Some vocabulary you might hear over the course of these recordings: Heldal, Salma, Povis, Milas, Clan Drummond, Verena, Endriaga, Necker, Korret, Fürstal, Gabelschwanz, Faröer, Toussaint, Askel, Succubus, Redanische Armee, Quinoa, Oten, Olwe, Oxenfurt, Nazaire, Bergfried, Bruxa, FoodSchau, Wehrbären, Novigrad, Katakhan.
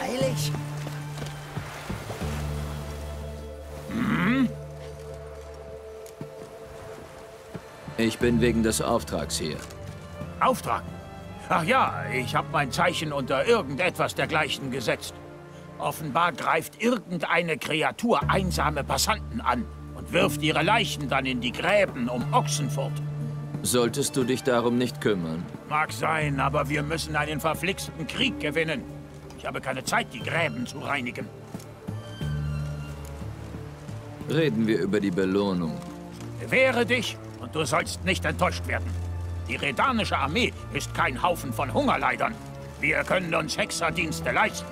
Eilig. Ich bin wegen des Auftrags hier. Auftrag? Ach ja, ich habe mein Zeichen unter irgendetwas dergleichen gesetzt. Offenbar greift irgendeine Kreatur einsame Passanten an und wirft ihre Leichen dann in die Gräben um Oxenfurt. Solltest du dich darum nicht kümmern? Mag sein, aber wir müssen einen verflixten Krieg gewinnen. Ich habe keine Zeit, die Gräben zu reinigen. Reden wir über die Belohnung. Bewähre dich und du sollst nicht enttäuscht werden. Die Redanische Armee ist kein Haufen von Hungerleidern. Wir können uns Hexerdienste leisten.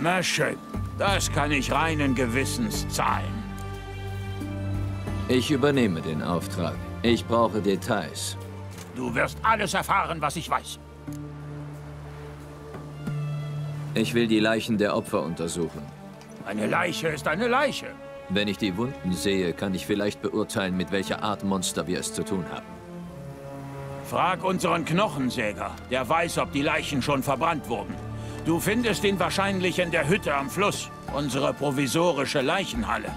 Na schön, das kann ich reinen Gewissens zahlen. Ich übernehme den Auftrag. Ich brauche Details. Du wirst alles erfahren, was ich weiß. Ich will die Leichen der Opfer untersuchen. Eine Leiche ist eine Leiche. Wenn ich die Wunden sehe, kann ich vielleicht beurteilen, mit welcher Art Monster wir es zu tun haben. Frag unseren Knochensäger. Der weiß, ob die Leichen schon verbrannt wurden. Du findest ihn wahrscheinlich in der Hütte am Fluss, unsere provisorische Leichenhalle.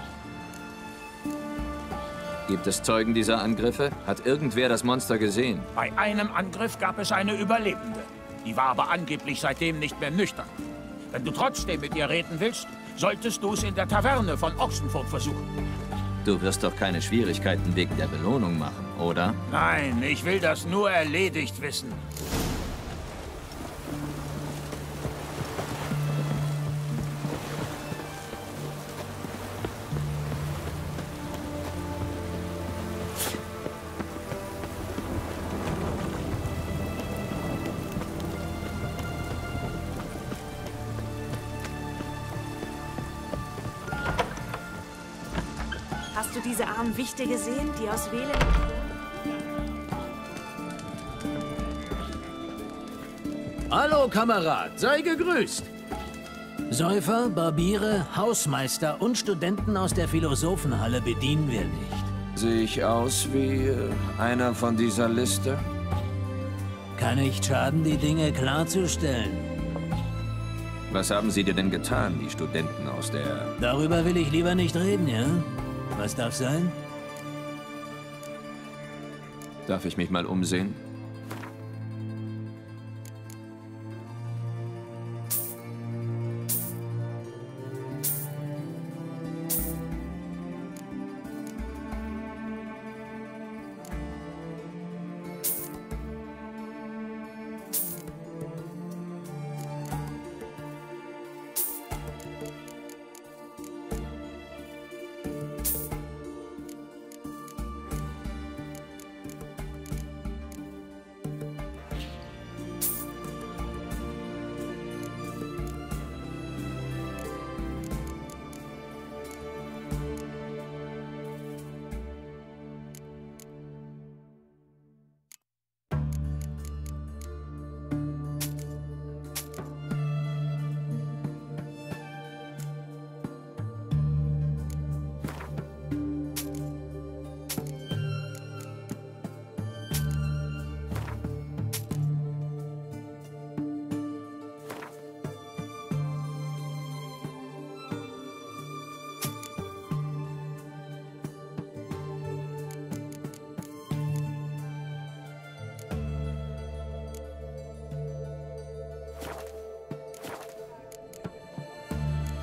Gibt es Zeugen dieser Angriffe? Hat irgendwer das Monster gesehen? Bei einem Angriff gab es eine Überlebende. Die war aber angeblich seitdem nicht mehr nüchtern. Wenn du trotzdem mit ihr reden willst, solltest du es in der Taverne von Oxenfurt versuchen. Du wirst doch keine Schwierigkeiten wegen der Belohnung machen, oder? Nein, ich will das nur erledigt wissen. Wichte gesehen, die aus Wählen. Hallo, Kamerad, sei gegrüßt! Säufer, Barbiere, Hausmeister und Studenten aus der Philosophenhalle bedienen wir nicht. Sehe ich aus wie einer von dieser Liste? Kann nicht schaden, die Dinge klarzustellen. Was haben Sie dir denn getan, die Studenten aus der... Darüber will ich lieber nicht reden, ja? Was darf sein? Darf ich mich mal umsehen?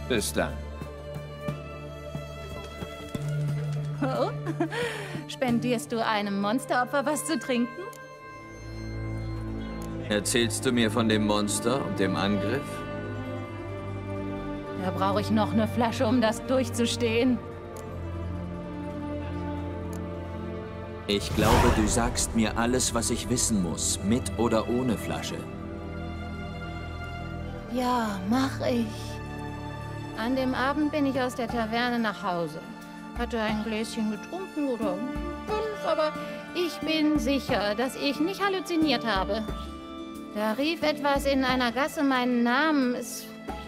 Bis dann. Oh? Spendierst du einem Monsteropfer was zu trinken? Erzählst du mir von dem Monster und dem Angriff? Da brauche ich noch eine Flasche, um das durchzustehen. Ich glaube, du sagst mir alles, was ich wissen muss, mit oder ohne Flasche. Ja, mach ich. An dem Abend bin ich aus der Taverne nach Hause. Hatte ein Gläschen getrunken oder 5, aber ich bin sicher, dass ich nicht halluziniert habe. Da rief etwas in einer Gasse meinen Namen. Es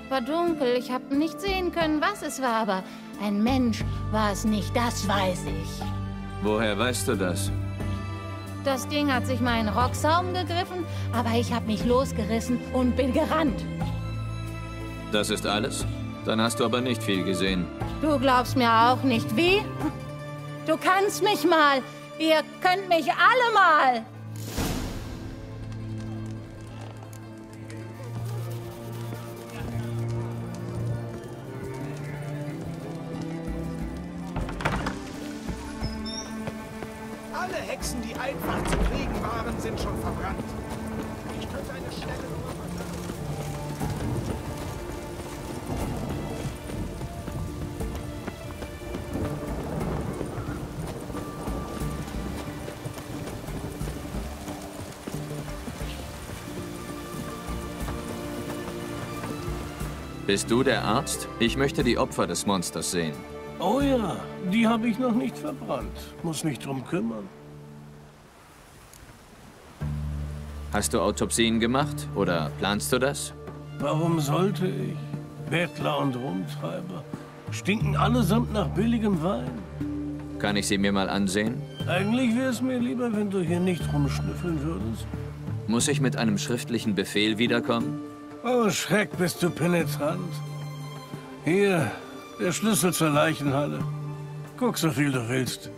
war dunkel, ich habe nicht sehen können, was es war, aber Ein Mensch war es nicht, das weiß ich. Woher weißt du das? Das Ding hat sich meinen Rocksaum gegriffen, aber ich habe mich losgerissen und bin gerannt. Das ist alles? Dann hast du aber nicht viel gesehen. Du glaubst mir auch nicht, wie? Du kannst mich mal. Ihr könnt mich alle mal. Alle Hexen, die einfach zu kriegen waren, sind schon verbrannt. Ich könnte eine schnelle Nummer machen. Bist du der Arzt? Ich möchte die Opfer des Monsters sehen. Oh ja, die habe ich noch nicht verbrannt. Muss mich drum kümmern. Hast du Autopsien gemacht oder planst du das? Warum sollte ich? Bettler und Rumtreiber stinken allesamt nach billigem Wein. Kann ich sie mir mal ansehen? Eigentlich wäre es mir lieber, wenn du hier nicht rumschnüffeln würdest. Muss ich mit einem schriftlichen Befehl wiederkommen? Oh Schreck, bist du penetrant. Hier... Der Schlüssel zur Leichenhalle. Guck, so viel du willst.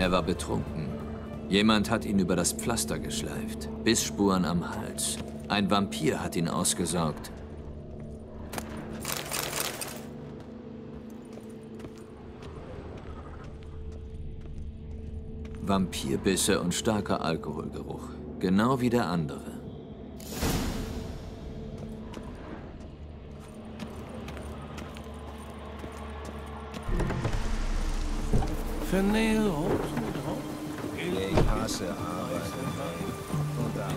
Er war betrunken. Jemand hat ihn über das Pflaster geschleift. Bissspuren am Hals. Ein Vampir hat ihn ausgesaugt. Vampirbisse und starker Alkoholgeruch. Genau wie der andere. Vernehrung. Ich hasse Arbeit. Und darum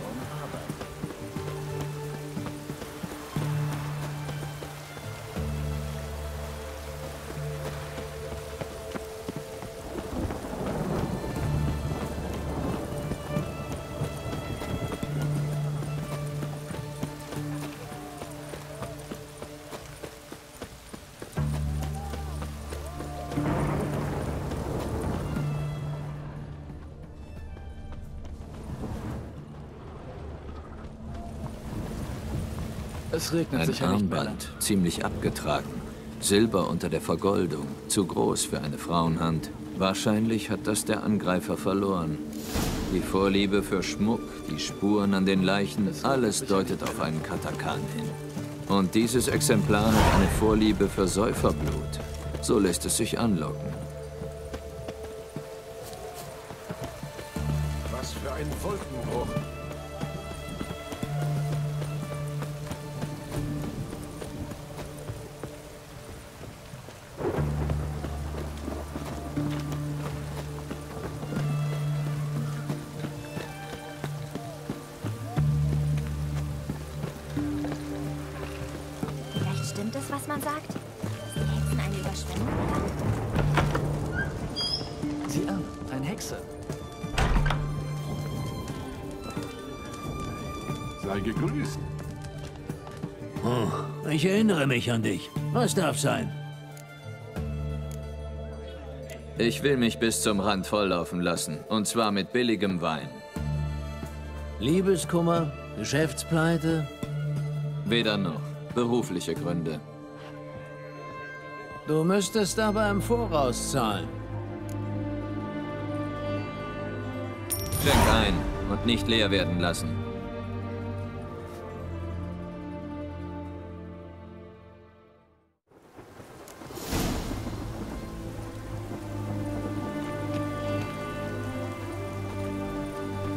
es regnet sich ein Armband, ziemlich abgetragen, Silber unter der Vergoldung, zu groß für eine Frauenhand. Wahrscheinlich hat das der Angreifer verloren. Die Vorliebe für Schmuck, die Spuren an den Leichen, alles deutet auf einen Katakhan hin. Und dieses Exemplar hat eine Vorliebe für Säuferblut. So lässt es sich anlocken. Was für ein Wolkenbruch! Ich erinnere mich an dich. Was darf sein? Ich will mich bis zum Rand volllaufen lassen. Und zwar mit billigem Wein. Liebeskummer? Geschäftspleite? Weder noch. Berufliche Gründe. Du müsstest aber im Voraus zahlen. Schenk ein und nicht leer werden lassen.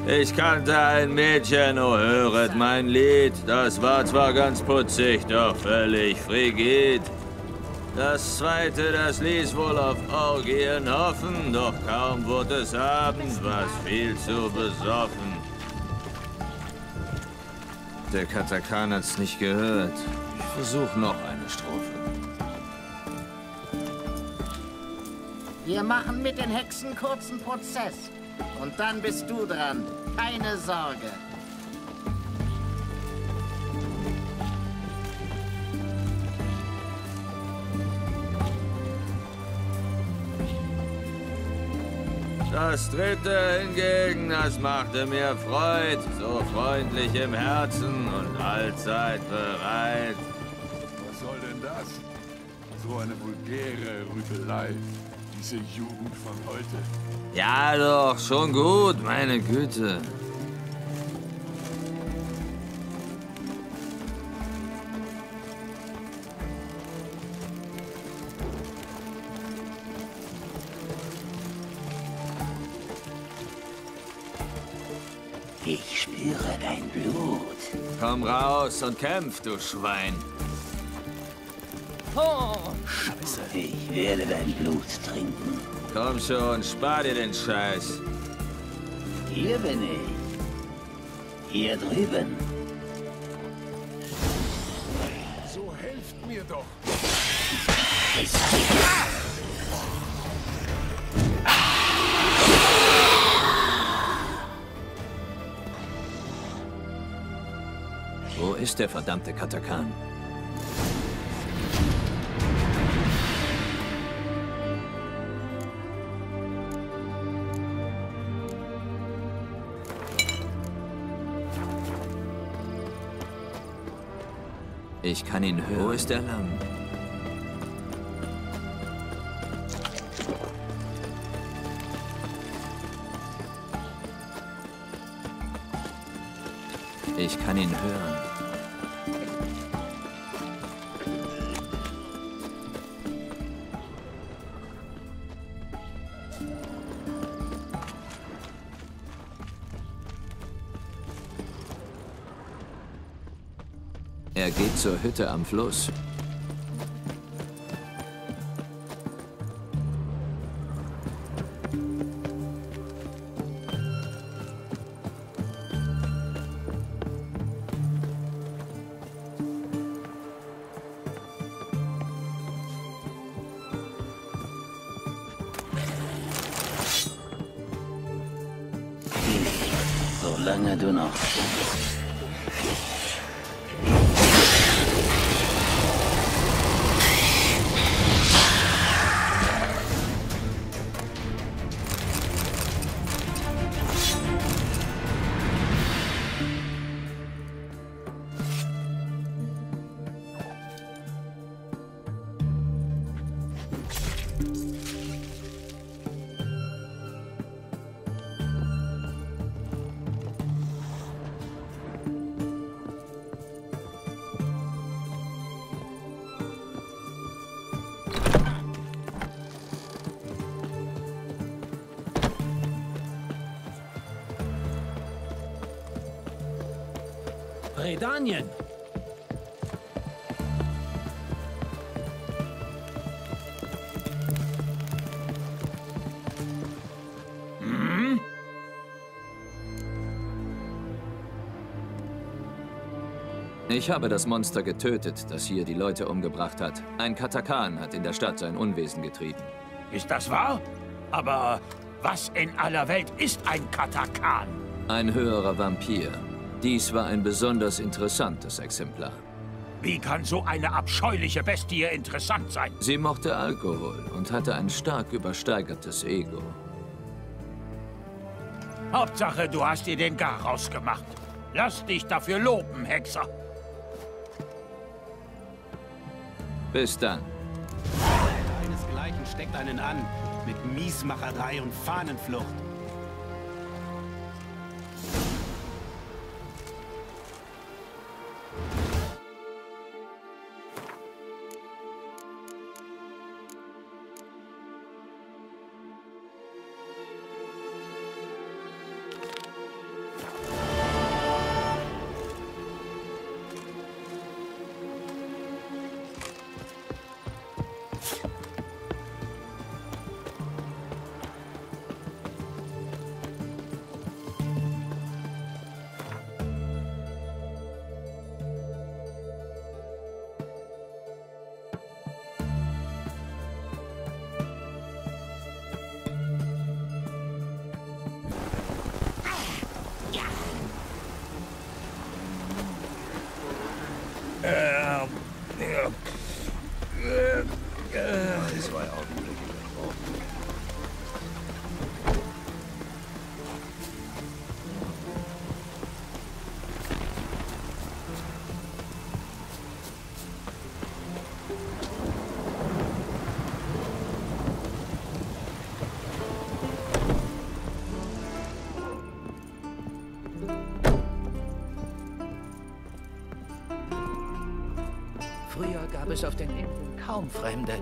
Ich kannte ein Mädchen, oh höret mein Lied. Das war zwar ganz putzig, doch völlig frigid. Das zweite, das ließ wohl auf Orgien hoffen, doch kaum wurde es Abend, war's viel zu besoffen. Der Katakhan hat's nicht gehört. Ich versuch noch eine Strophe. Wir machen mit den Hexen kurzen Prozess. Und dann bist du dran. Keine Sorge. Das dritte hingegen, das machte mir Freud, so freundlich im Herzen und allzeit bereit. Was soll denn das? So eine vulgäre Rüpelei, diese Jugend von heute. Ja doch, schon gut, meine Güte. Ich spüre dein Blut. Komm raus und kämpf, du Schwein. Oh, Scheiße. Ich werde dein Blut trinken. Komm schon, spar dir den Scheiß. Hier bin ich. Hier drüben. So helft mir doch. Wo ist der verdammte Katakhan? Ich kann ihn hören. Wo ist er lang? Ich kann ihn hören. Er geht zur Hütte am Fluss. Solange du noch... Redanien. Hm? Ich habe das Monster getötet, das hier die Leute umgebracht hat. Ein Katakhan hat in der Stadt sein Unwesen getrieben. Ist das wahr? Aber was in aller Welt ist ein Katakhan? Ein höherer Vampir. Dies war ein besonders interessantes Exemplar. Wie kann so eine abscheuliche Bestie interessant sein? Sie mochte Alkohol und hatte ein stark übersteigertes Ego. Hauptsache, du hast ihr den Garaus gemacht. Lass dich dafür loben, Hexer. Bis dann. Deinesgleichen steckt einen an, mit Miesmacherei und Fahnenflucht. 2 Augenblicke davor. Früher gab es auf den Inseln kaum Fremde.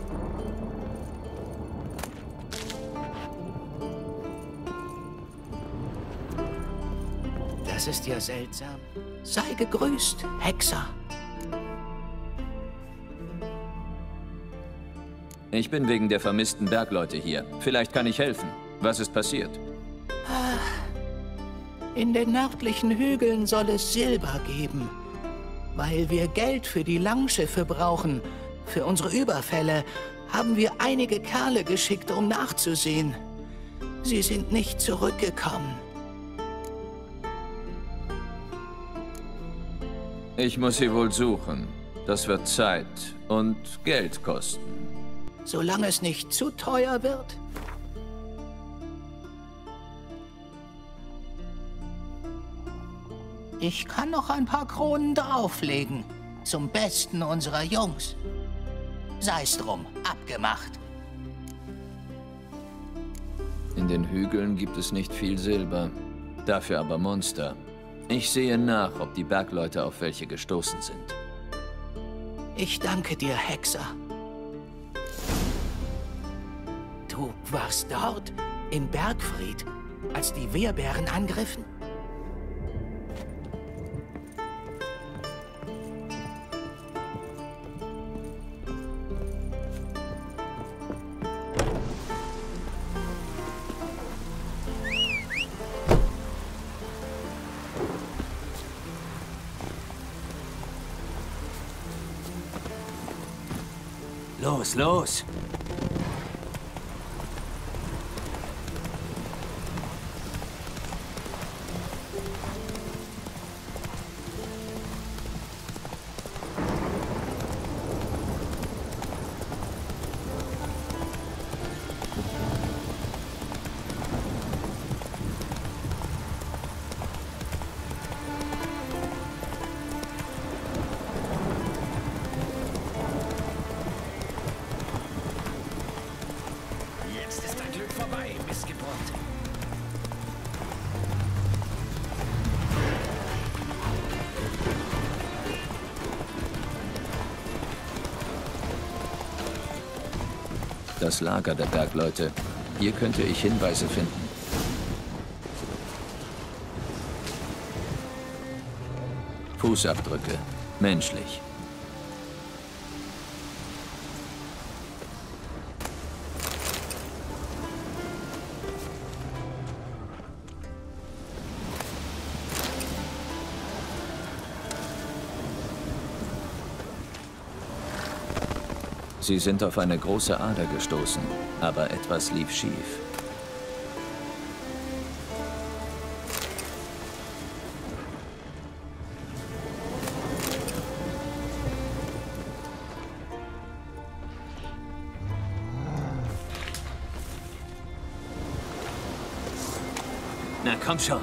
Das ist ja seltsam. Sei gegrüßt, Hexer. Ich bin wegen der vermissten Bergleute hier. Vielleicht kann ich helfen. Was ist passiert? In den nördlichen Hügeln soll es Silber geben. Weil wir Geld für die Langschiffe brauchen, für unsere Überfälle, haben wir einige Kerle geschickt, um nachzusehen. Sie sind nicht zurückgekommen. Ich muss sie wohl suchen. Das wird Zeit und Geld kosten. Solange es nicht zu teuer wird. Ich kann noch ein paar Kronen drauflegen. Zum Besten unserer Jungs. Sei's drum, abgemacht. In den Hügeln gibt es nicht viel Silber, dafür aber Monster. Ich sehe nach, ob die Bergleute auf welche gestoßen sind. Ich danke dir, Hexer. Du warst dort, in Bergfried, als die Wehrbären angriffen? Los! Das Lager der Bergleute. Hier könnte ich Hinweise finden. Fußabdrücke. Menschlich. Sie sind auf eine große Ader gestoßen, aber etwas lief schief. Na komm schon!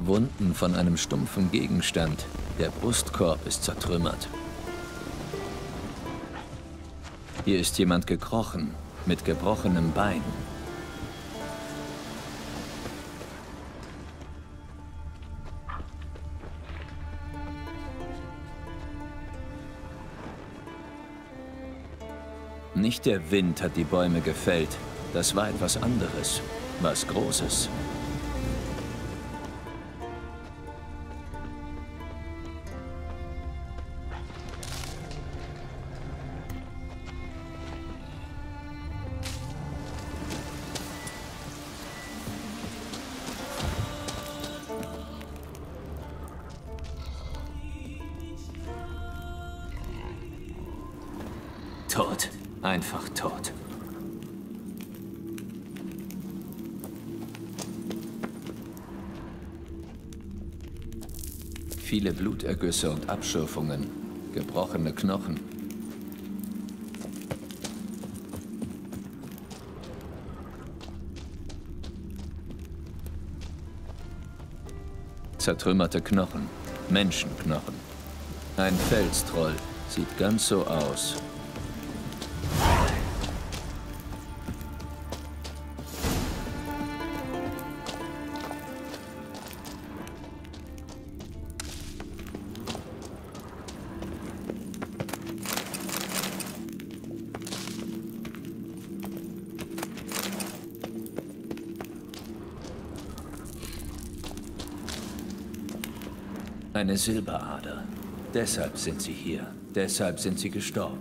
Wunden von einem stumpfen Gegenstand. Der Brustkorb ist zertrümmert. Hier ist jemand gekrochen, mit gebrochenem Bein. Nicht der Wind hat die Bäume gefällt, Das war etwas anderes, was Großes. Tot. Einfach tot. Viele Blutergüsse und Abschürfungen, gebrochene Knochen. Zertrümmerte Knochen, Menschenknochen. Ein Felstroll, sieht ganz so aus. Eine Silberader. Deshalb sind sie hier. Deshalb sind sie gestorben.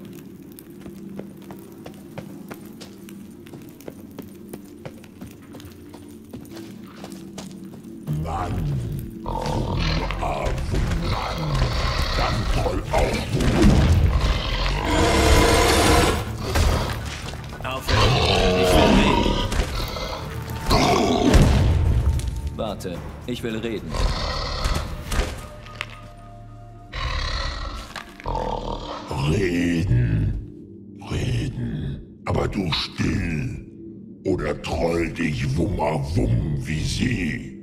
Aufhören! Ich will reden. Warte, ich will reden. Dich Wummerwum wie sie.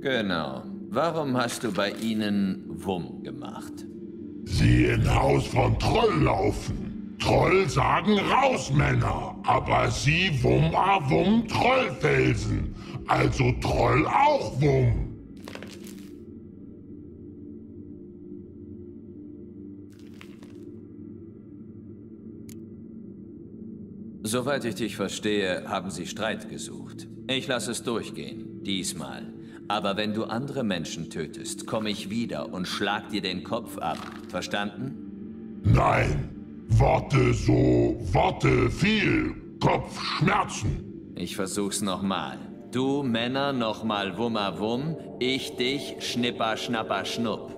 Genau. Warum hast du bei ihnen Wumm gemacht? Sie in Haus von Troll laufen. Troll sagen raus, Männer. Aber sie Wummerwum Trollfelsen. Also Troll auch Wumm. Soweit ich dich verstehe, haben sie Streit gesucht. Ich lasse es durchgehen, diesmal. Aber wenn du andere Menschen tötest, komme ich wieder und schlag dir den Kopf ab. Verstanden? Nein. Worte so, Worte viel. Kopfschmerzen. Ich versuch's nochmal. Du, Männer, nochmal Wummerwum. Ich dich, Schnipper, Schnapper, Schnupp.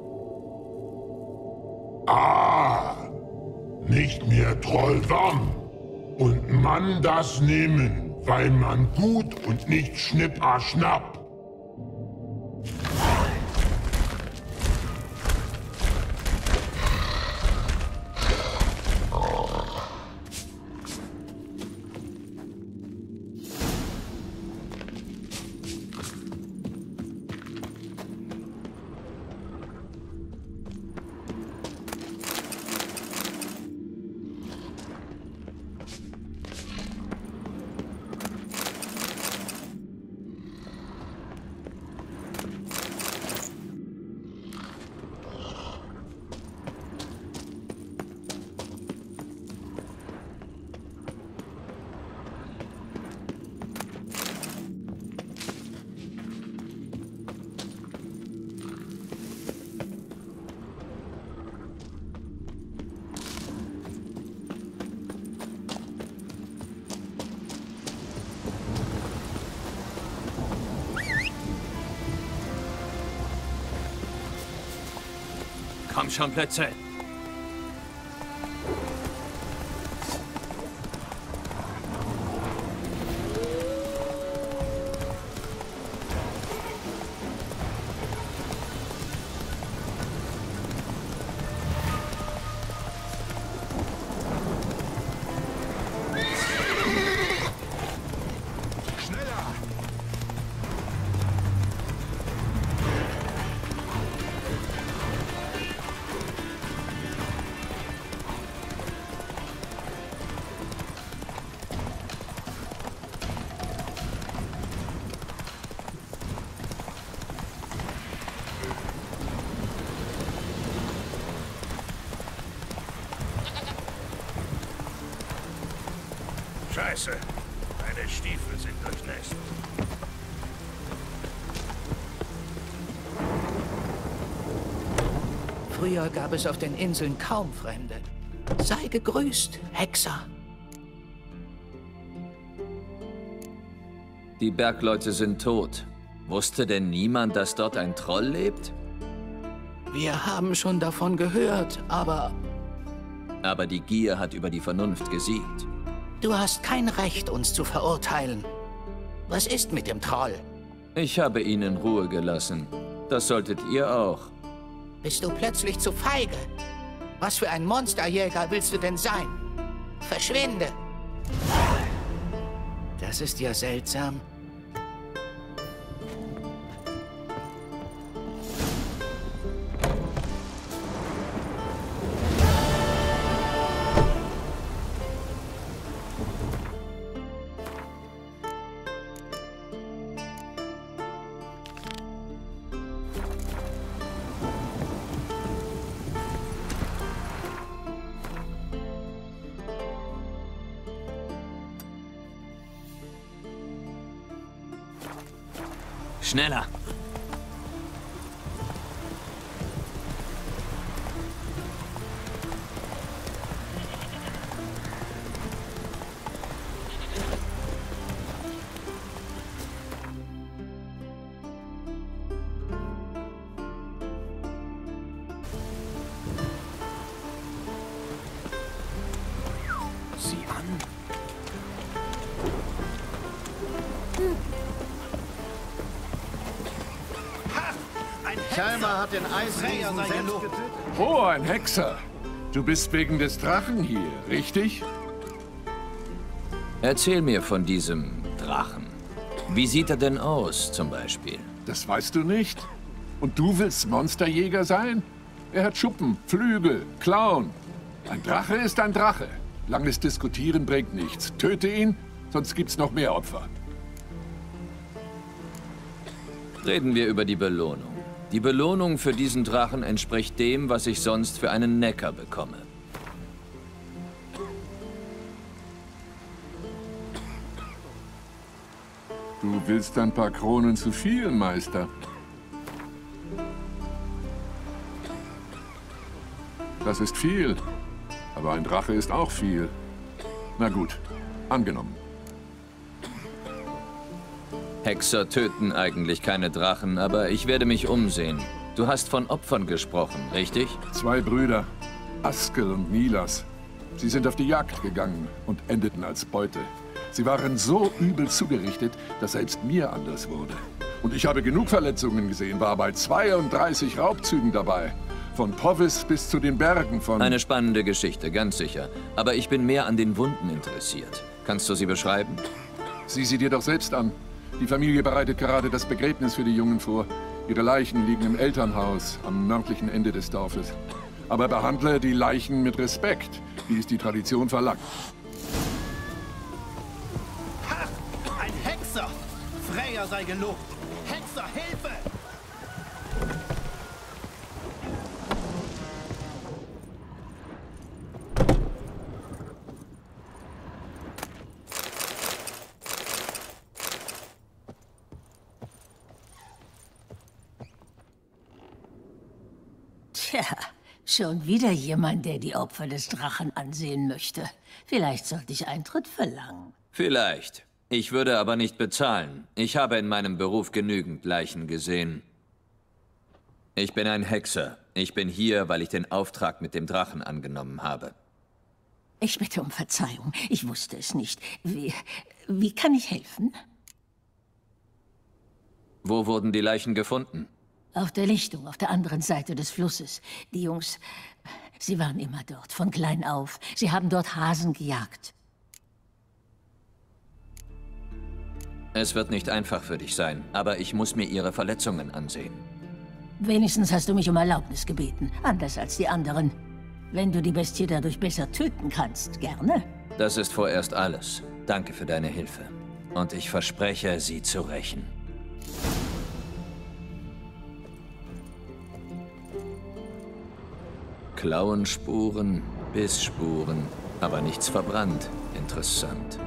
Ah! Nicht mehr Trollwurm. Und man das nehmen, weil man gut und nicht schnipp-a-schnapp. Komm schon, Plätze! Meine Stiefel sind durchnässt. Früher gab es auf den Inseln kaum Fremde. Sei gegrüßt, Hexer. Die Bergleute sind tot. Wusste denn niemand, dass dort ein Troll lebt? Wir haben schon davon gehört, aber... Aber die Gier hat über die Vernunft gesiegt. Du hast kein Recht, uns zu verurteilen. Was ist mit dem Troll? Ich habe ihn in Ruhe gelassen. Das solltet ihr auch. Bist du plötzlich zu feige? Was für ein Monsterjäger willst du denn sein? Verschwinde! Das ist ja seltsam. Schneller! Den Eisriesen selbst getötet. Oh, ein Hexer. Du bist wegen des Drachen hier, richtig? Erzähl mir von diesem Drachen. Wie sieht er denn aus, zum Beispiel? Das weißt du nicht. Und du willst Monsterjäger sein? Er hat Schuppen, Flügel, Klauen. Ein Drache ist ein Drache. Langes Diskutieren bringt nichts. Töte ihn, sonst gibt's noch mehr Opfer. Reden wir über die Belohnung. Die Belohnung für diesen Drachen entspricht dem, was ich sonst für einen Necker bekomme. Du willst ein paar Kronen zu viel, Meister. Das ist viel, aber ein Drache ist auch viel. Na gut, angenommen. Hexer töten eigentlich keine Drachen, aber ich werde mich umsehen. Du hast von Opfern gesprochen, richtig? Zwei Brüder, Askel und Milas. Sie sind auf die Jagd gegangen und endeten als Beute. Sie waren so übel zugerichtet, dass selbst mir anders wurde. Und ich habe genug Verletzungen gesehen, war bei 32 Raubzügen dabei. Von Povis bis zu den Bergen von... Eine spannende Geschichte, ganz sicher. Aber ich bin mehr an den Wunden interessiert. Kannst du sie beschreiben? Sieh sie dir doch selbst an. Die Familie bereitet gerade das Begräbnis für die Jungen vor. Ihre Leichen liegen im Elternhaus am nördlichen Ende des Dorfes. Aber behandle die Leichen mit Respekt, wie es die Tradition verlangt. Ha! Ein Hexer! Freya sei gelobt! Hexer, Hilfe! Schon wieder jemand, der die Opfer des Drachen ansehen möchte. Vielleicht sollte ich Eintritt verlangen. Vielleicht. Ich würde aber nicht bezahlen. Ich habe in meinem Beruf genügend Leichen gesehen. Ich bin ein Hexer. Ich bin hier, weil ich den Auftrag mit dem Drachen angenommen habe. Ich bitte um Verzeihung. Ich wusste es nicht. Wie kann ich helfen? Wo wurden die Leichen gefunden? Auf der Lichtung, auf der anderen Seite des Flusses. Die Jungs, sie waren immer dort, von klein auf. Sie haben dort Hasen gejagt. Es wird nicht einfach für dich sein, aber ich muss mir ihre Verletzungen ansehen. Wenigstens hast du mich um Erlaubnis gebeten, anders als die anderen. Wenn du die Bestie dadurch besser töten kannst, gerne. Das ist vorerst alles. Danke für deine Hilfe. Und ich verspreche, sie zu rächen. Klauenspuren, Bissspuren, aber nichts verbrannt. Interessant.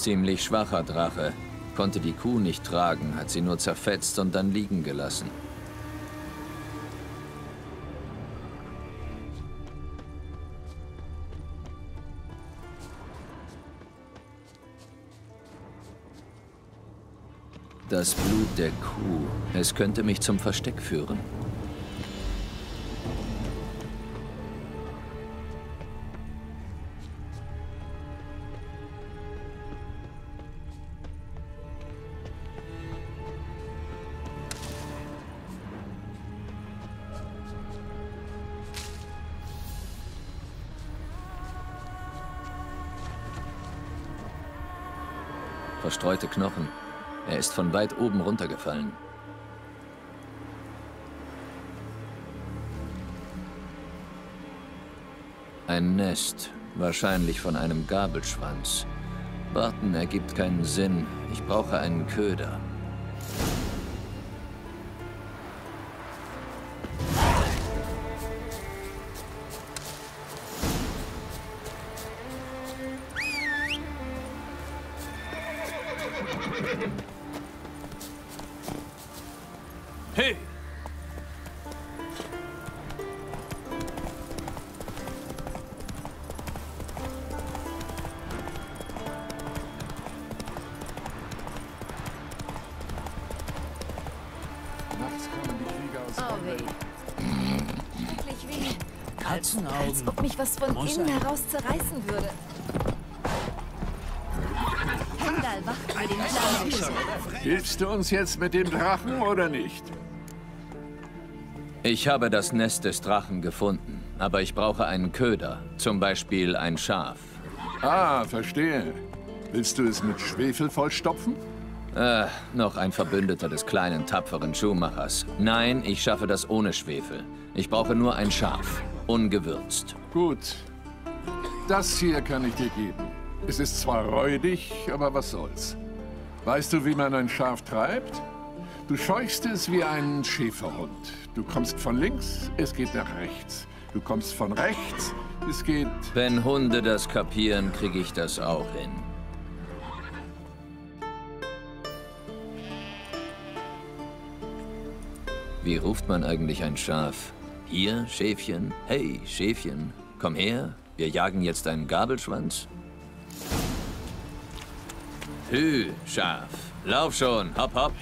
Ziemlich schwacher Drache. Konnte die Kuh nicht tragen, hat sie nur zerfetzt und dann liegen gelassen. Das Blut der Kuh. Es könnte mich zum Versteck führen. Verstreute Knochen. Er ist von weit oben runtergefallen. Ein Nest, wahrscheinlich von einem Gabelschwanz. Warten ergibt keinen Sinn. Ich brauche einen Köder. Als ob mich was von innen heraus zerreißen würde. Heldal wacht über den Plan. Hilfst du uns jetzt mit dem Drachen oder nicht? Ich habe das Nest des Drachen gefunden, aber ich brauche einen Köder, zum Beispiel ein Schaf. Ah, verstehe. Willst du es mit Schwefel vollstopfen? Noch ein Verbündeter des kleinen, tapferen Schuhmachers. Nein, ich schaffe das ohne Schwefel. Ich brauche nur ein Schaf. Ungewürzt. Gut. Das hier kann ich dir geben. Es ist zwar räudig, aber was soll's. Weißt du, wie man ein Schaf treibt? Du scheuchst es wie einen Schäferhund. Du kommst von links, es geht nach rechts. Du kommst von rechts, es geht... Wenn Hunde das kapieren, kriege ich das auch hin. Wie ruft man eigentlich ein Schaf? Hier, Schäfchen. Hey, Schäfchen. Komm her, wir jagen jetzt einen Gabelschwanz. Hü, Schaf. Lauf schon, hopp, hopp.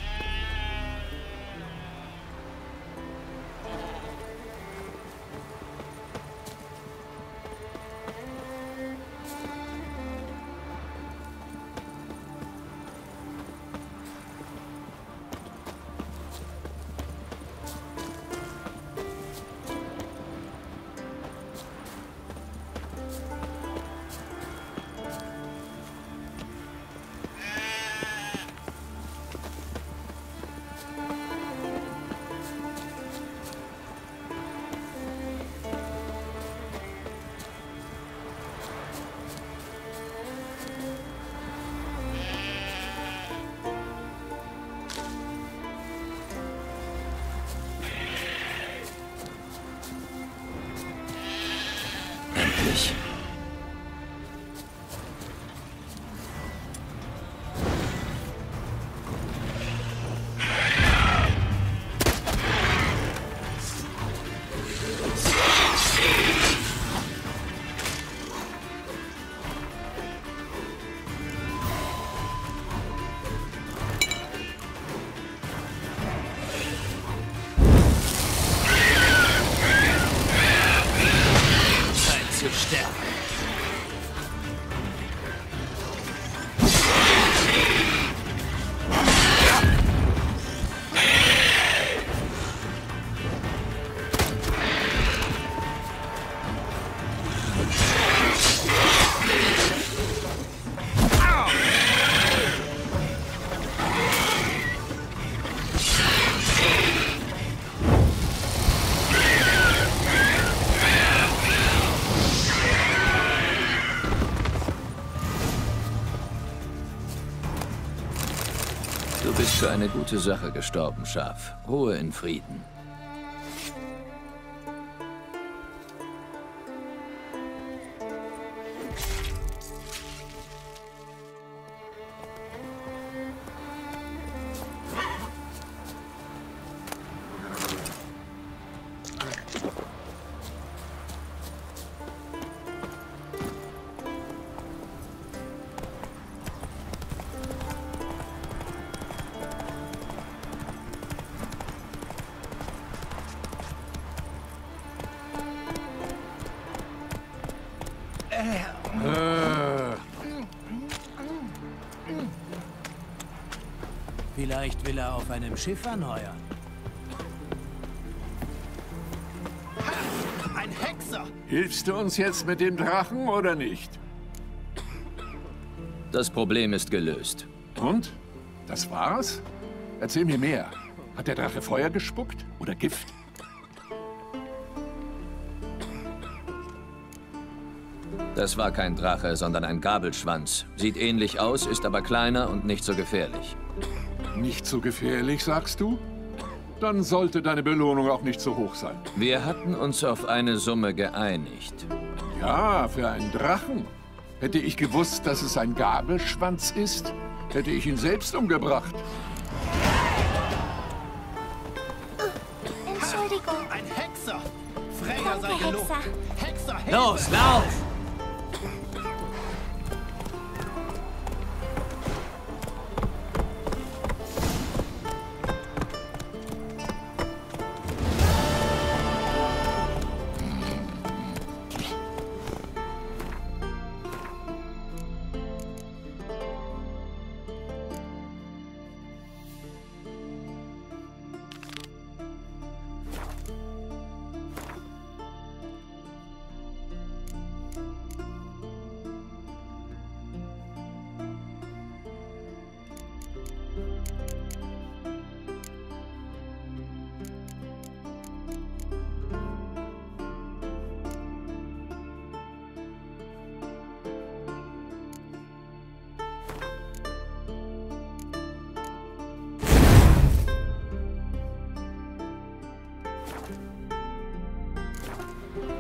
Für eine gute Sache gestorben, Schaf. Ruhe in Frieden. Vielleicht will er auf einem Schiff anheuern. Ha, ein Hexer! Hilfst du uns jetzt mit dem Drachen oder nicht? Das Problem ist gelöst. Und? Das war's? Erzähl mir mehr. Hat der Drache Feuer gespuckt oder Gift? Das war kein Drache, sondern ein Gabelschwanz. Sieht ähnlich aus, ist aber kleiner und nicht so gefährlich. Nicht so gefährlich, sagst du? Dann sollte deine Belohnung auch nicht so hoch sein. Wir hatten uns auf eine Summe geeinigt. Ja, für einen Drachen. Hätte ich gewusst, dass es ein Gabelschwanz ist, hätte ich ihn selbst umgebracht. Entschuldigung. Ein Hexer. Freya sei gelobt. Hexer, Hilfe. Los, lauf!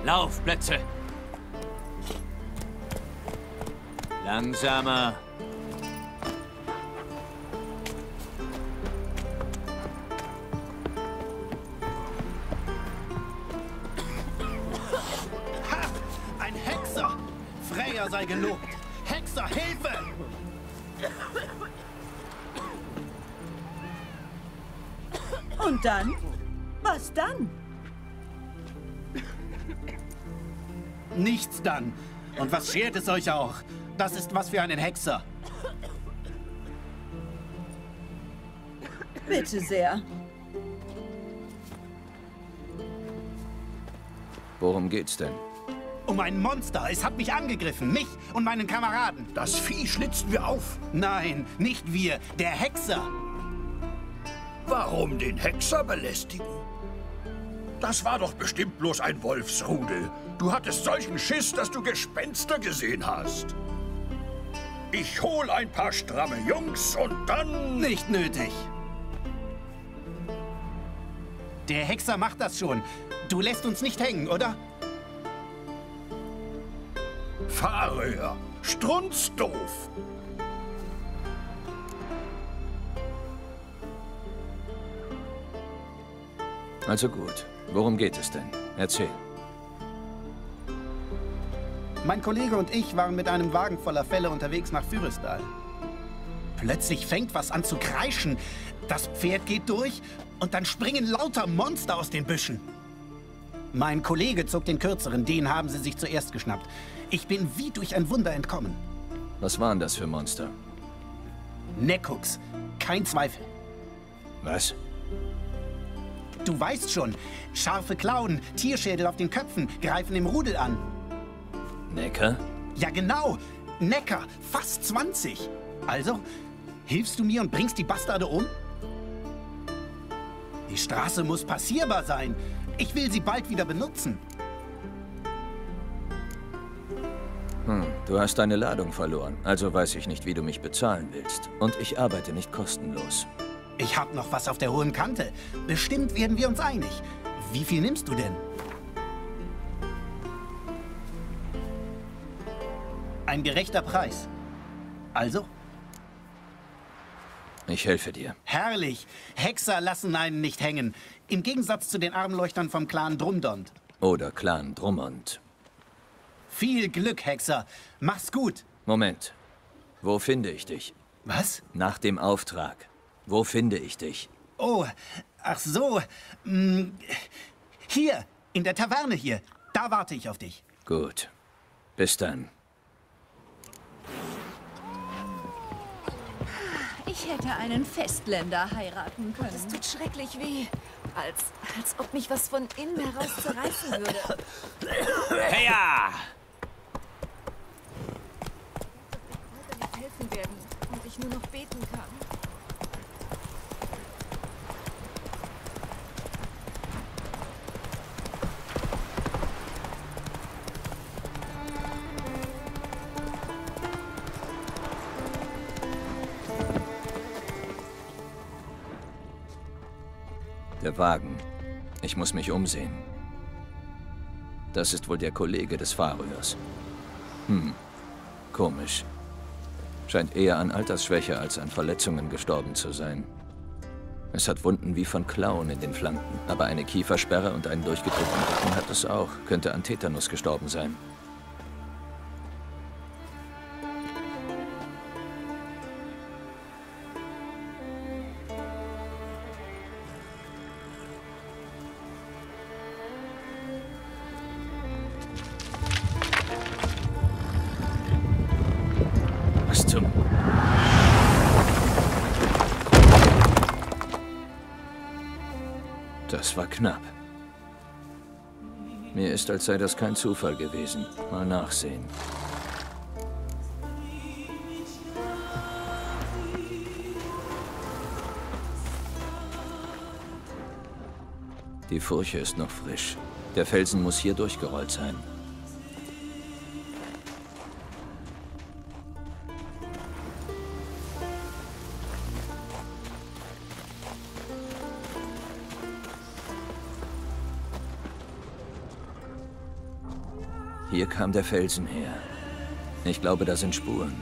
Laufplätze! Langsamer! Ha! Ein Hexer! Freya sei gelobt! Hexer, Hilfe! Und dann? Was dann? Nichts dann. Und was schert es euch auch? Das ist was für einen Hexer. Bitte sehr. Worum geht's denn? Um ein Monster. Es hat mich angegriffen. Mich und meinen Kameraden. Das Vieh schlitzten wir auf. Nein, nicht wir. Der Hexer. Warum den Hexer belästigen? Das war doch bestimmt bloß ein Wolfsrudel. Du hattest solchen Schiss, dass du Gespenster gesehen hast. Ich hol ein paar stramme Jungs und dann... Nicht nötig. Der Hexer macht das schon. Du lässt uns nicht hängen, oder? Faröer, strunzdoof. Also gut, worum geht es denn? Erzähl. Mein Kollege und ich waren mit einem Wagen voller Felle unterwegs nach Fürstal. Plötzlich fängt was an zu kreischen. Das Pferd geht durch und dann springen lauter Monster aus den Büschen. Mein Kollege zog den kürzeren, den haben sie sich zuerst geschnappt. Ich bin wie durch ein Wunder entkommen. Was waren das für Monster? Neckucks, kein Zweifel. Was? Du weißt schon, scharfe Klauen, Tierschädel auf den Köpfen, greifen im Rudel an. Necker? Ja genau, Necker, fast 20. Also, hilfst du mir und bringst die Bastarde um? Die Straße muss passierbar sein. Ich will sie bald wieder benutzen. Du hast deine Ladung verloren, also weiß ich nicht, wie du mich bezahlen willst. Und ich arbeite nicht kostenlos. Ich hab noch was auf der hohen Kante. Bestimmt werden wir uns einig. Wie viel nimmst du denn? Ein gerechter Preis. Also? Ich helfe dir. Herrlich. Hexer lassen einen nicht hängen. Im Gegensatz zu den Armleuchtern vom Clan Drummond. Oder Clan Drummond. Viel Glück, Hexer. Mach's gut. Moment. Wo finde ich dich? Was? Nach dem Auftrag. Wo finde ich dich? Oh, ach so. Hier, in der Taverne hier. Da warte ich auf dich. Gut. Bis dann. Ich hätte einen Festländer heiraten können. Das tut schrecklich weh. Als ob mich was von innen heraus zerreißen würde. Heya! Ich hoffe, dass wir heute nicht helfen werden und ich nur noch beten kann. Der Wagen. Ich muss mich umsehen. Das ist wohl der Kollege des Faröers. Komisch. Scheint eher an Altersschwäche als an Verletzungen gestorben zu sein. Es hat Wunden wie von Klauen in den Flanken, aber eine Kiefersperre und einen durchgedrückten Rücken hat es auch. Könnte an Tetanus gestorben sein. Das war knapp. Mir ist, als sei das kein Zufall gewesen. Mal nachsehen. Die Furche ist noch frisch. Der Felsen muss hier durchgerollt sein. Hier kam der Felsen her. Ich glaube, da sind Spuren.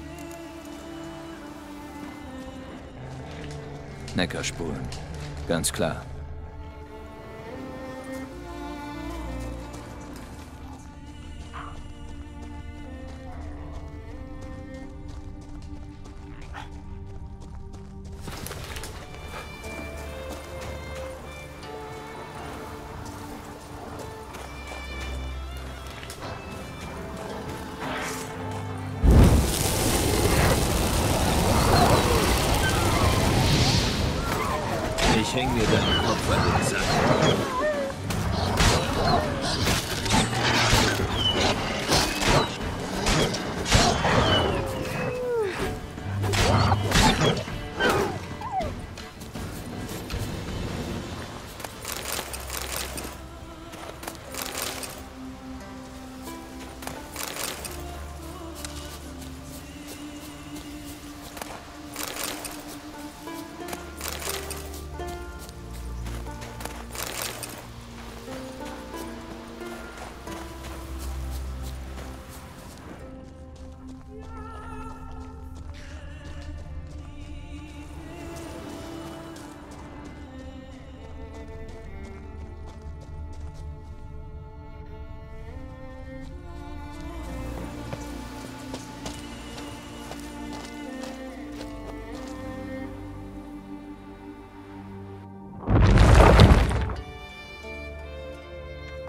Neckerspuren. Ganz klar.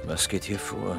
Was geht hier vor?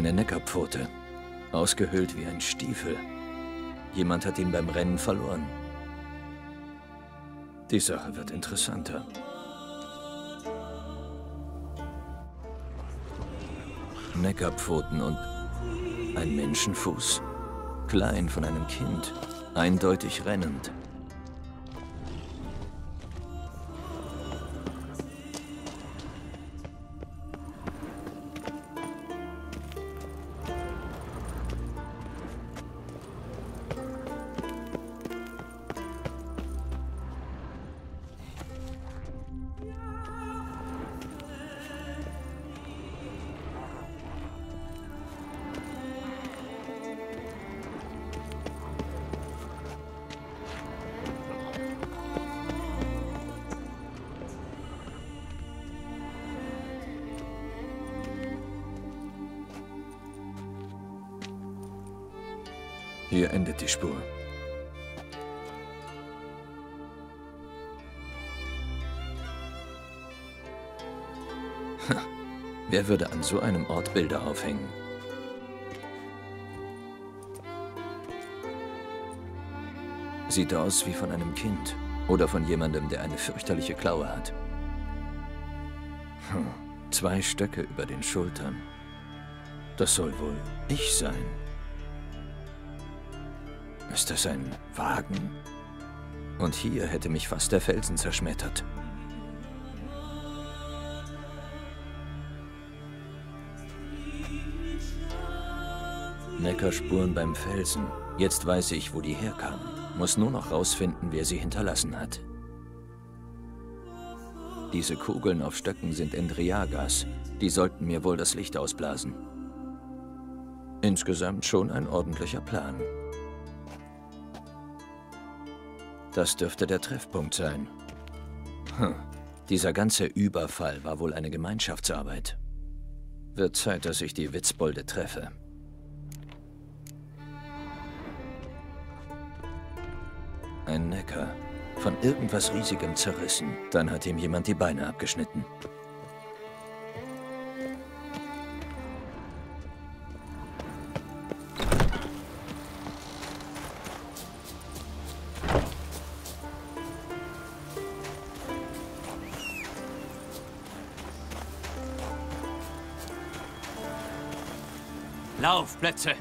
eine Neckarpfote, ausgehöhlt wie ein Stiefel. Jemand hat ihn beim Rennen verloren. Die Sache wird interessanter. Neckarpfoten und ein Menschenfuß. Klein von einem Kind, eindeutig rennend. Hier endet die Spur. Ha, wer würde an so einem Ort Bilder aufhängen? Sieht aus wie von einem Kind oder von jemandem, der eine fürchterliche Klaue hat. Hm, 2 Stöcke über den Schultern. Das soll wohl ich sein. Ist das ein Wagen? Und hier hätte mich fast der Felsen zerschmettert. Neckarspuren beim Felsen. Jetzt weiß ich, wo die herkamen. Muss nur noch rausfinden, wer sie hinterlassen hat. Diese Kugeln auf Stöcken sind Endriagas. Die sollten mir wohl das Licht ausblasen. Insgesamt schon ein ordentlicher Plan. Das dürfte der Treffpunkt sein. Hm. Dieser ganze Überfall war wohl eine Gemeinschaftsarbeit. Wird Zeit, dass ich die Witzbolde treffe. Ein Necker. Von irgendwas Riesigem zerrissen. Dann hat ihm jemand die Beine abgeschnitten. Laufplätze!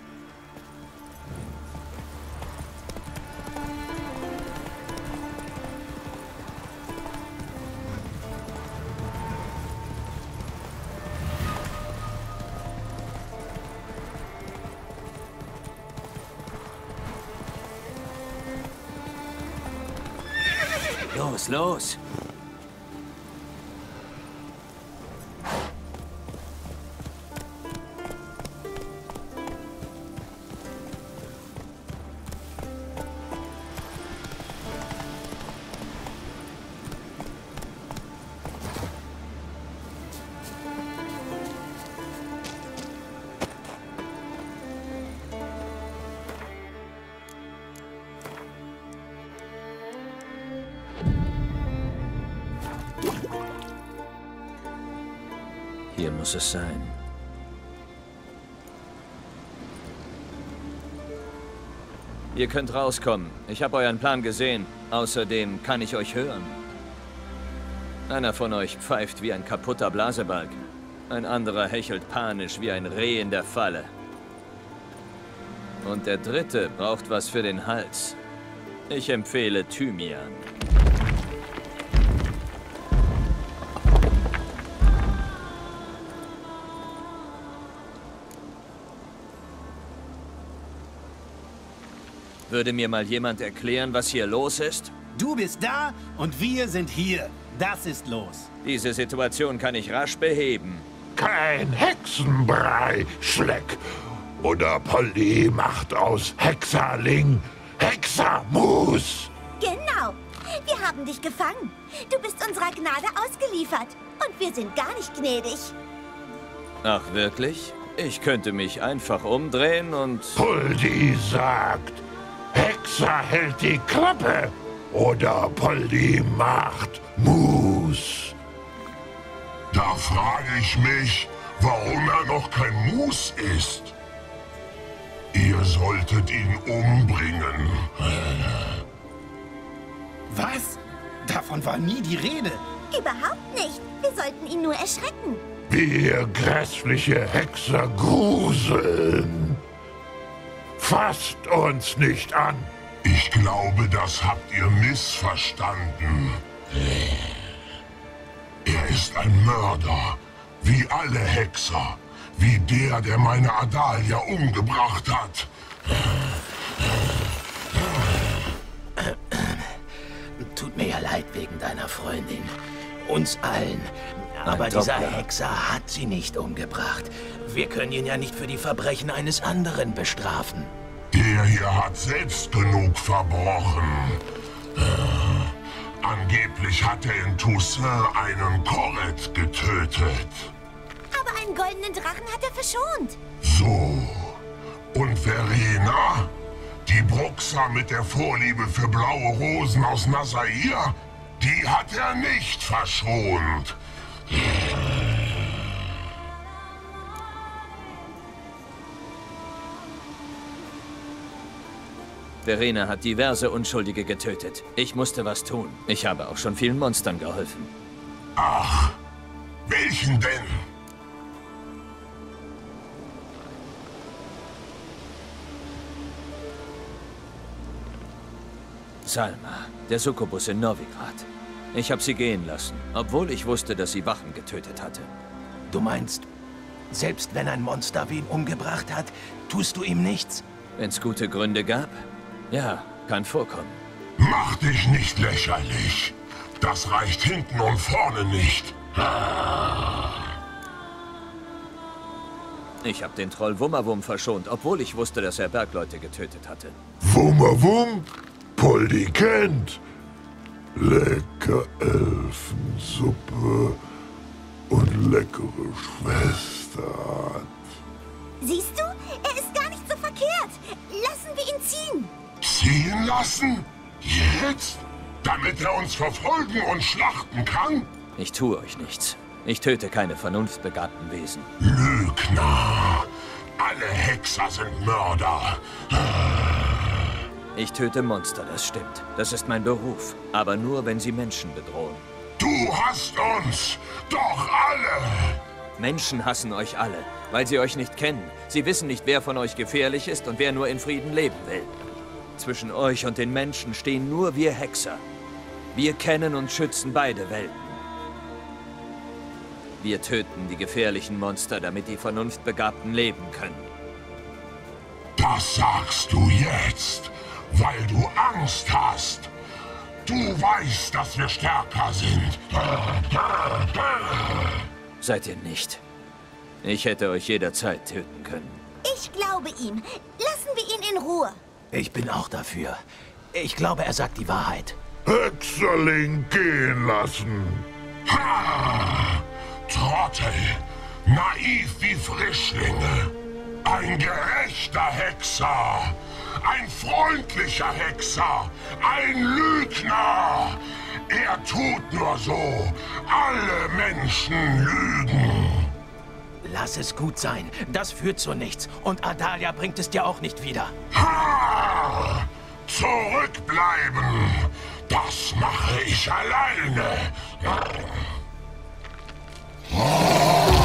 Los, los! Hier muss es sein. Ihr könnt rauskommen. Ich habe euren Plan gesehen. Außerdem kann ich euch hören. Einer von euch pfeift wie ein kaputter Blasebalg. Ein anderer hechelt panisch wie ein Reh in der Falle. Und der dritte braucht was für den Hals. Ich empfehle Thymian. Würde mir mal jemand erklären, was hier los ist? Du bist da und wir sind hier. Das ist los. Diese Situation kann ich rasch beheben. Kein Hexenbrei, Schleck. Oder Polly macht aus Hexerling Hexermus. Genau. Wir haben dich gefangen. Du bist unserer Gnade ausgeliefert. Und wir sind gar nicht gnädig. Ach, wirklich? Ich könnte mich einfach umdrehen und... Polly sagt... Hexer hält die Klappe oder Polly macht Mus. Da frage ich mich, warum er noch kein Mus ist. Ihr solltet ihn umbringen. Was? Davon war nie die Rede. Überhaupt nicht. Wir sollten ihn nur erschrecken. Wir grässliche Hexer gruseln. Fasst uns nicht an. Ich glaube, das habt ihr missverstanden. Er ist ein Mörder. Wie alle Hexer. Wie der, der meine Adalia umgebracht hat. Tut mir ja leid wegen deiner Freundin. Uns allen. Aber dieser Hexer hat sie nicht umgebracht. Wir können ihn ja nicht für die Verbrechen eines anderen bestrafen. Der hier hat selbst genug verbrochen. Angeblich hat er in Toussaint einen Korret getötet. Aber einen goldenen Drachen hat er verschont. So. Und Verena? Die Bruxa mit der Vorliebe für blaue Rosen aus Nazaire? Die hat er nicht verschont. Verena hat diverse Unschuldige getötet. Ich musste was tun. Ich habe auch schon vielen Monstern geholfen. Ach, welchen denn? Salma, der Succubus in Novigrad. Ich habe sie gehen lassen, obwohl ich wusste, dass sie Wachen getötet hatte. Du meinst, selbst wenn ein Monster wen umgebracht hat, tust du ihm nichts? Wenn's gute Gründe gab? Ja, kann vorkommen. Mach dich nicht lächerlich. Das reicht hinten und vorne nicht. Ich habe den Troll Wummerwum verschont, obwohl ich wusste, dass er Bergleute getötet hatte. Wummerwum? Poldikent! Lecker Elfensuppe und leckere Schwestern. Siehst du? Er ist gar nicht so verkehrt. Lassen wir ihn ziehen. Ziehen lassen? Jetzt? Damit er uns verfolgen und schlachten kann? Ich tue euch nichts. Ich töte keine vernunftbegabten Wesen. Lügner! Alle Hexer sind Mörder. Ich töte Monster, das stimmt. Das ist mein Beruf. Aber nur, wenn sie Menschen bedrohen. Du hasst uns! Doch alle! Menschen hassen euch alle, weil sie euch nicht kennen. Sie wissen nicht, wer von euch gefährlich ist und wer nur in Frieden leben will. Zwischen euch und den Menschen stehen nur wir Hexer. Wir kennen und schützen beide Welten. Wir töten die gefährlichen Monster, damit die Vernunftbegabten leben können. Das sagst du jetzt! Weil du Angst hast. Du weißt, dass wir stärker sind. Seid ihr nicht. Ich hätte euch jederzeit töten können. Ich glaube ihm. Lassen wir ihn in Ruhe. Ich bin auch dafür. Ich glaube, er sagt die Wahrheit. Hexerling gehen lassen. Ha! Trottel. Naiv wie Frischlinge. Ein gerechter Hexer. Ein freundlicher Hexer! Ein Lügner! Er tut nur so! Alle Menschen lügen! Lass es gut sein. Das führt zu nichts. Und Adalia bringt es dir auch nicht wieder. Ha! Zurückbleiben! Das mache ich alleine! Oh.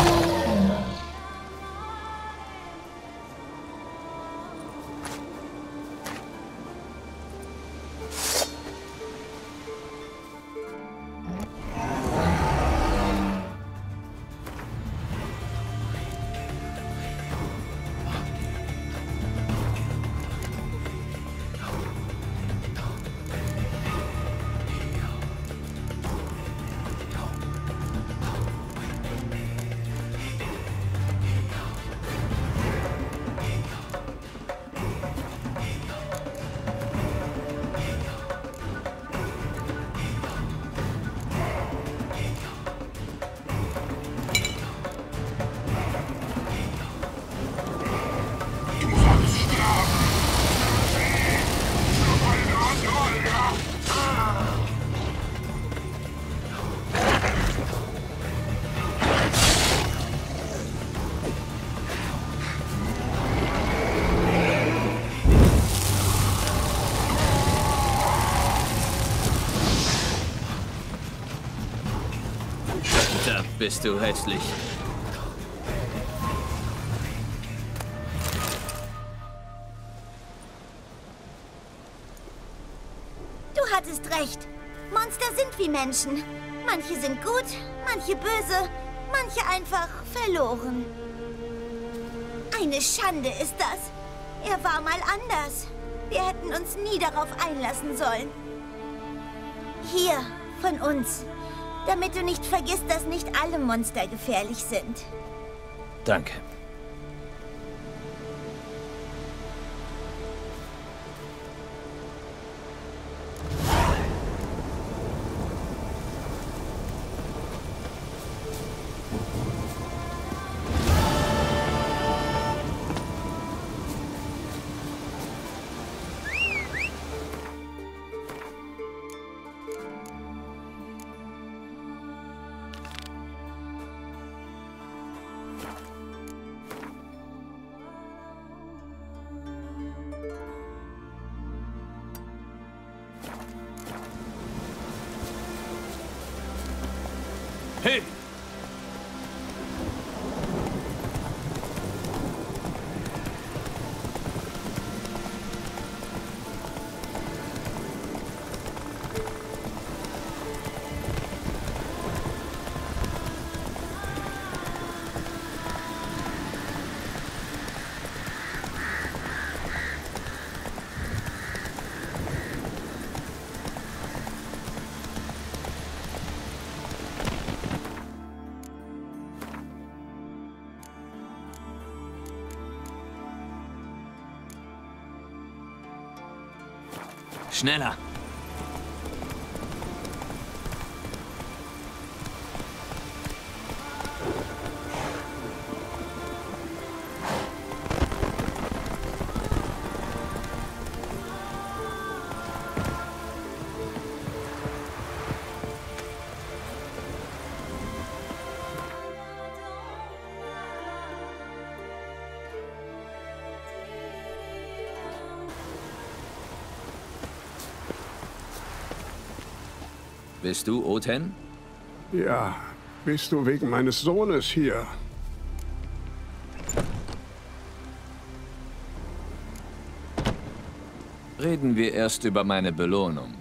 bist du hässlich. Du hattest recht. Monster sind wie Menschen. Manche sind gut, manche böse, manche einfach verloren. Eine Schande ist das. Er war mal anders. Wir hätten uns nie darauf einlassen sollen. Hier, von uns. Damit du nicht vergisst, dass nicht alle Monster gefährlich sind. Danke. Schneller! Bist du Oten? Ja, bist du wegen meines Sohnes hier? Reden wir erst über meine Belohnung.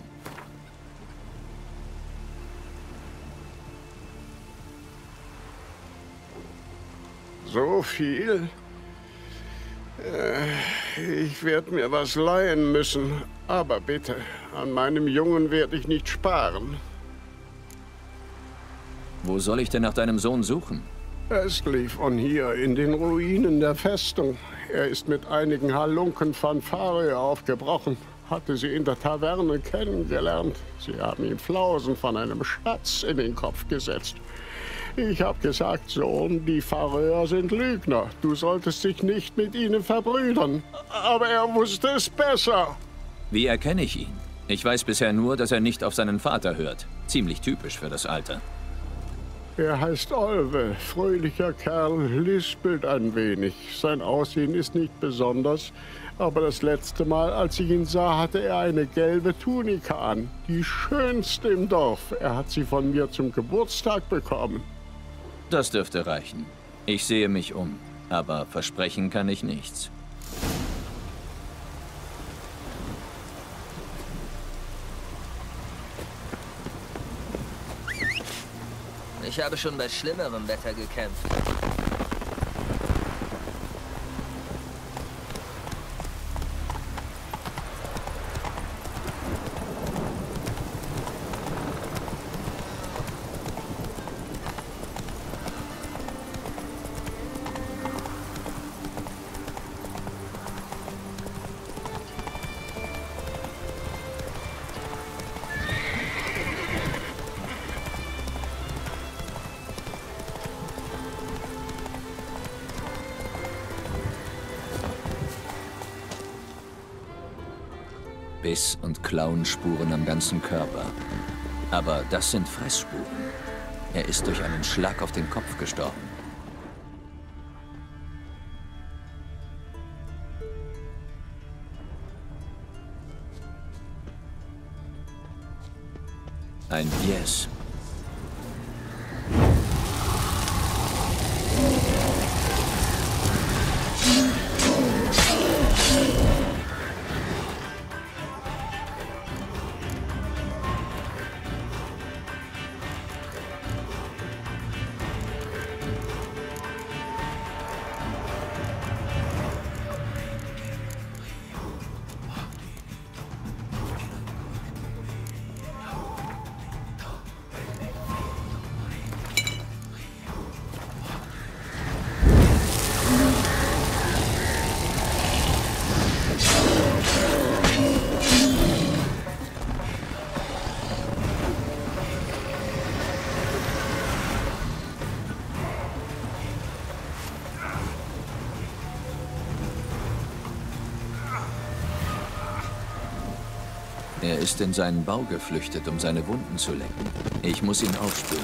So viel? Ich werde mir was leihen müssen, aber bitte, an meinem Jungen werde ich nicht sparen. Wo soll ich denn nach deinem Sohn suchen? Es lief von hier, in den Ruinen der Festung. Er ist mit einigen Halunken von Faröer aufgebrochen. Hatte sie in der Taverne kennengelernt. Sie haben ihm Flausen von einem Schatz in den Kopf gesetzt. Ich habe gesagt, Sohn, die Faröer sind Lügner. Du solltest dich nicht mit ihnen verbrüdern. Aber er wusste es besser. Wie erkenne ich ihn? Ich weiß bisher nur, dass er nicht auf seinen Vater hört. Ziemlich typisch für das Alter. Er heißt Olwe, fröhlicher Kerl, lispelt ein wenig. Sein Aussehen ist nicht besonders, aber das letzte Mal, als ich ihn sah, hatte er eine gelbe Tunika an. Die schönste im Dorf. Er hat sie von mir zum Geburtstag bekommen. Das dürfte reichen. Ich sehe mich um, aber versprechen kann ich nichts. Ich habe schon bei schlimmerem Wetter gekämpft. Biss- und Klauenspuren am ganzen Körper. Aber das sind Fressspuren. Er ist durch einen Schlag auf den Kopf gestorben. Ein Bies. Er ist in seinen Bau geflüchtet, um seine Wunden zu lecken. Ich muss ihn aufspüren.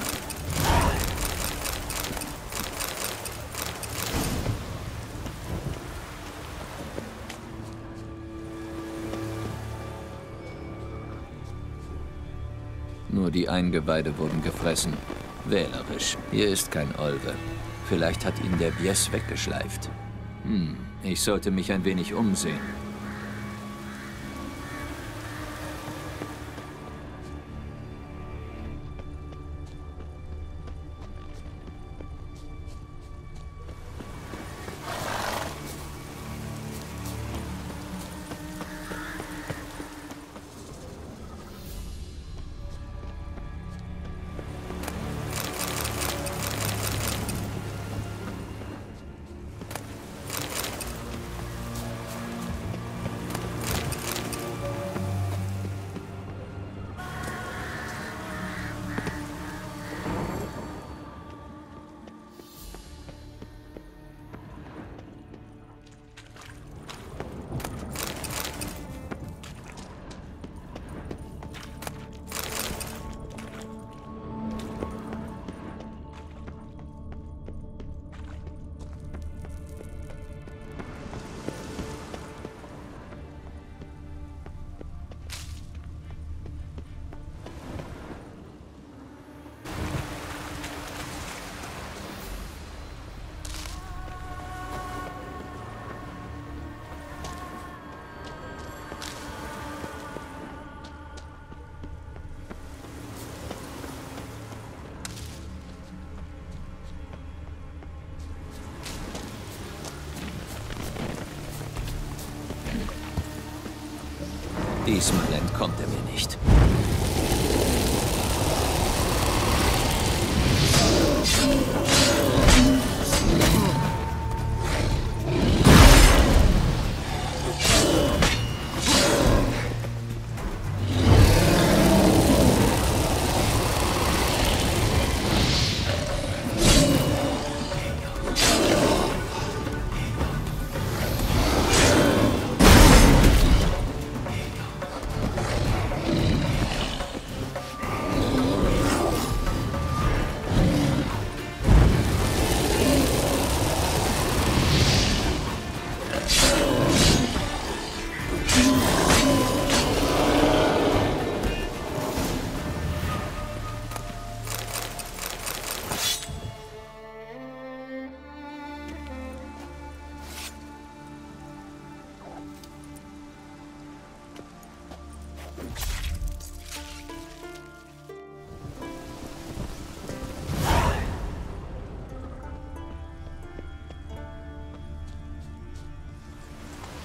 Nur die Eingeweide wurden gefressen. Wählerisch. Hier ist kein Olwe. Vielleicht hat ihn der Bies weggeschleift. Ich sollte mich ein wenig umsehen. Diesmal entkommt er mir nicht.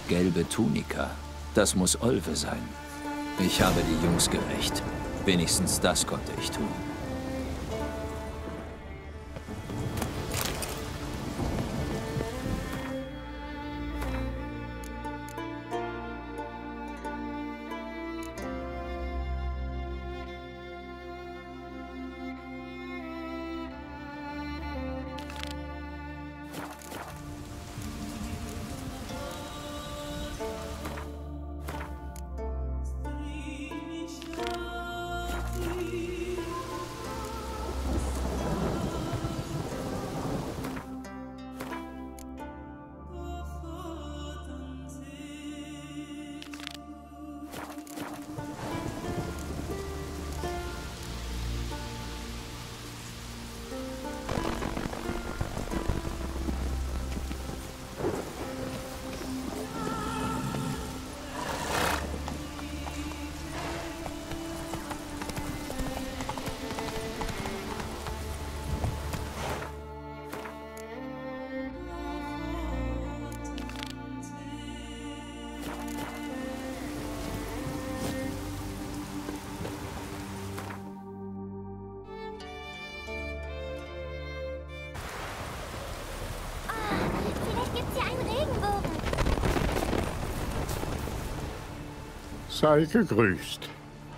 Gelbe Tunika. Das muss Olwe sein. Ich habe die Jungs gerecht. Wenigstens das konnte ich tun. Sei gegrüßt.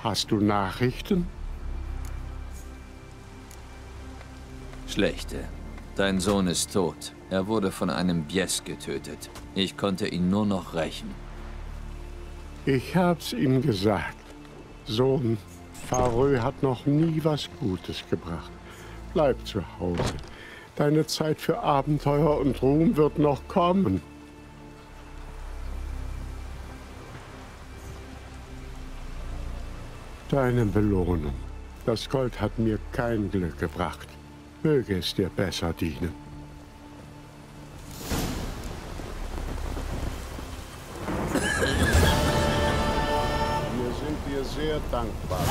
Hast du Nachrichten? Schlechte. Dein Sohn ist tot. Er wurde von einem Bies getötet. Ich konnte ihn nur noch rächen. Ich hab's ihm gesagt. Sohn, Faröer hat noch nie was Gutes gebracht. Bleib zu Hause. Deine Zeit für Abenteuer und Ruhm wird noch kommen. Deine Belohnung. Das Gold hat mir kein Glück gebracht. Möge es dir besser dienen. Wir sind dir sehr dankbar.